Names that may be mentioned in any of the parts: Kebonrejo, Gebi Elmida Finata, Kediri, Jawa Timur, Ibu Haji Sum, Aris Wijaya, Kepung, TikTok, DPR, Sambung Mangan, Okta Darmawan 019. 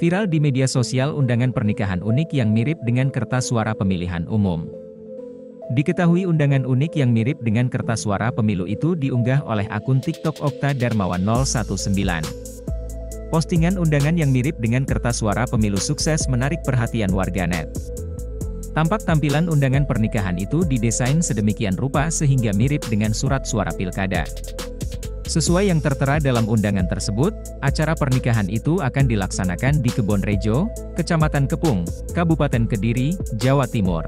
Viral di media sosial undangan pernikahan unik yang mirip dengan kertas suara pemilihan umum. Diketahui undangan unik yang mirip dengan kertas suara pemilu itu diunggah oleh akun TikTok Okta Darmawan 019. Postingan undangan yang mirip dengan kertas suara pemilu sukses menarik perhatian warganet. Tampak tampilan undangan pernikahan itu didesain sedemikian rupa sehingga mirip dengan surat suara pilkada. Sesuai yang tertera dalam undangan tersebut, acara pernikahan itu akan dilaksanakan di Kebonrejo, Kecamatan Kepung, Kabupaten Kediri, Jawa Timur.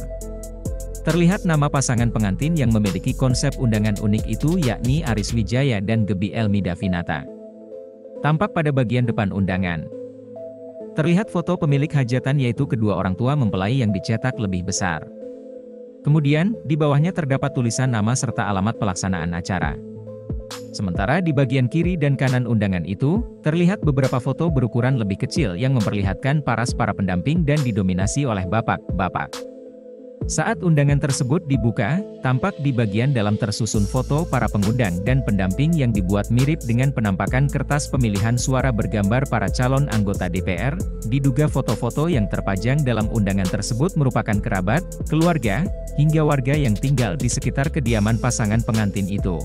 Terlihat nama pasangan pengantin yang memiliki konsep undangan unik itu yakni Aris Wijaya dan Gebi Elmida Finata. Tampak pada bagian depan undangan, terlihat foto pemilik hajatan yaitu kedua orang tua mempelai yang dicetak lebih besar. Kemudian, di bawahnya terdapat tulisan nama serta alamat pelaksanaan acara. Sementara di bagian kiri dan kanan undangan itu, terlihat beberapa foto berukuran lebih kecil yang memperlihatkan paras para pendamping dan didominasi oleh bapak-bapak. Saat undangan tersebut dibuka, tampak di bagian dalam tersusun foto para pengundang dan pendamping yang dibuat mirip dengan penampakan kertas pemilihan suara bergambar para calon anggota DPR. Diduga foto-foto yang terpajang dalam undangan tersebut merupakan kerabat, keluarga, hingga warga yang tinggal di sekitar kediaman pasangan pengantin itu.